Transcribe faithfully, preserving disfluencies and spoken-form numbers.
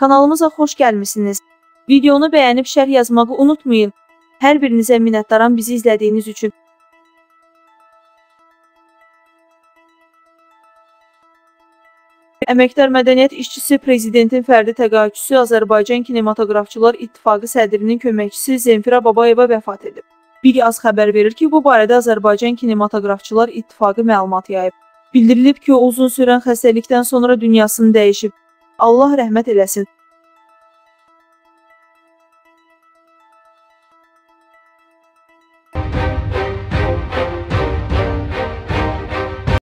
Kanalımıza xoş gəlmisiniz. Videonu bəyənib şərh yazmağı unutmayın. Hər birinizə minnətdaram bizi izlədiyiniz üçün. Əməkdar mədəniyyət işçisi, prezidentin fərdi təqaüdçüsü, Azərbaycan Kinematografçılar İttifaqı sədrinin köməkçisi Zemfira Babayeva vəfat edib. Bir az xəbər verir ki, bu barədə Azərbaycan Kinematografçılar İttifaqı məlumat yayıb. Bildirilib ki, o uzun sürən xəstəlikdən sonra dünyasını dəyişib. Allah rəhmət eləsin.